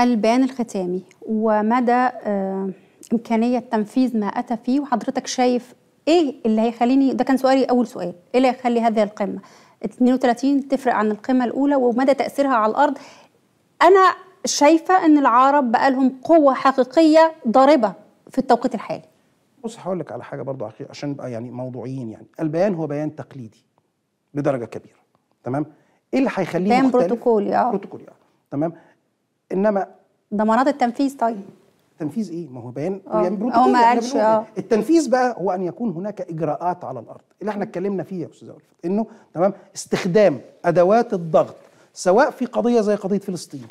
البيان الختامي ومدى إمكانية تنفيذ ما أتى فيه، وحضرتك شايف إيه اللي هيخليني، ده كان سؤالي أول سؤال، إيه اللي هيخلي هذه القمة 32 تفرق عن القمة الأولى ومدى تأثيرها على الأرض؟ أنا شايفة إن العرب بقى لهم قوة حقيقية ضاربة في التوقيت الحالي. بص هقول لك على حاجة برضه عشان نبقى يعني موضوعيين، يعني البيان هو بيان تقليدي بدرجة كبيرة، تمام؟ إيه اللي هيخليه بيان بروتوكولي بروتوكولي تمام، إنما ضمانات التنفيذ طيب تنفيذ ايه؟ ما هو بيان يعني ما قالش التنفيذ بقى هو ان يكون هناك اجراءات على الارض اللي احنا اتكلمنا فيها يا استاذ أولفت، انه تمام استخدام ادوات الضغط سواء في قضيه زي قضيه فلسطين،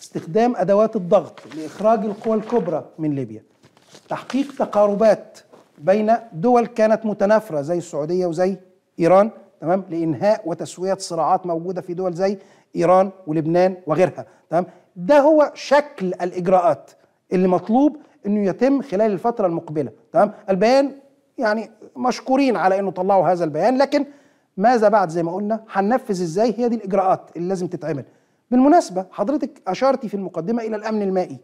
استخدام ادوات الضغط لاخراج القوى الكبرى من ليبيا، تحقيق تقاربات بين دول كانت متنافره زي السعوديه وزي ايران تمام لانهاء وتسويه صراعات موجوده في دول زي ايران ولبنان وغيرها تمام. ده هو شكل الاجراءات اللي مطلوب انه يتم خلال الفتره المقبله تمام. البيان يعني مشكورين على انه طلعوا هذا البيان، لكن ماذا بعد؟ زي ما قلنا هننفذ ازاي، هي دي الاجراءات اللي لازم تتعمل. بالمناسبه حضرتك اشرتي في المقدمه الى الامن المائي،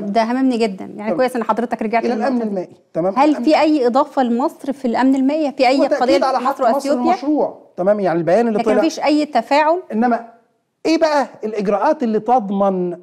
ده هممني جدا يعني طبعا. كويس ان حضرتك رجعت الى الامن المائي تمام. هل في اي اضافه لمصر في الامن المائي؟ في اي قضيه على مصر واثيوبيا المشروع تمام، يعني البيان اللي طلع لكن مفيش اي تفاعل، انما ايه بقى الاجراءات اللي تضمن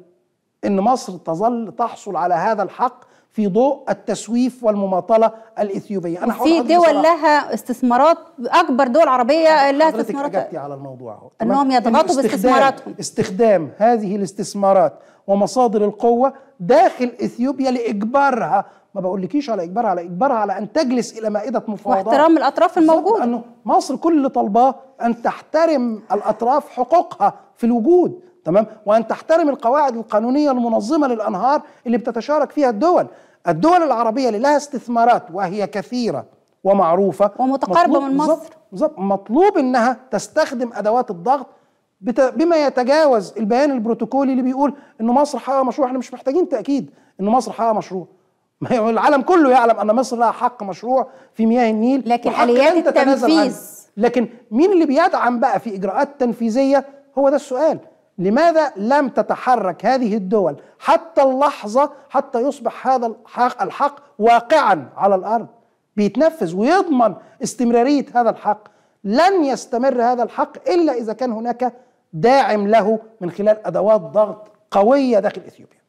إن مصر تظل تحصل على هذا الحق في ضوء التسويف والمماطلة الإثيوبية؟ أنا في دول لها استثمارات، أكبر دول عربية لها استثمارات. حضرتك أجبتي على الموضوع أهو، أنهم يضغطوا باستثماراتهم، استخدام هذه الاستثمارات ومصادر القوة داخل إثيوبيا لإجبارها، ما بقولكيش على إجبارها، على إجبارها على أن تجلس إلى مائدة مفاوضات واحترام الأطراف الموجودة، لأنه مصر كل اللي طالباه أن تحترم الأطراف حقوقها في الوجود تمام، وأن تحترم القواعد القانونية المنظمة للأنهار اللي بتتشارك فيها الدول. الدول العربية اللي لها استثمارات وهي كثيرة ومعروفة ومتقاربة من مصر، مطلوب إنها تستخدم أدوات الضغط بما يتجاوز البيان البروتوكولي اللي بيقول إنه مصر حقق مشروع. إحنا مش محتاجين تأكيد إنه مصر حقق مشروع، العالم كله يعلم أن مصر لها حق مشروع في مياه النيل، لكن آليات التنفيذ، لكن مين اللي بيدعم بقى في إجراءات تنفيذية؟ هو ده السؤال. لماذا لم تتحرك هذه الدول حتى اللحظة حتى يصبح هذا الحق واقعا على الأرض بيتنفذ ويضمن استمرارية هذا الحق؟ لن يستمر هذا الحق إلا إذا كان هناك داعم له من خلال أدوات ضغط قوية داخل إثيوبيا.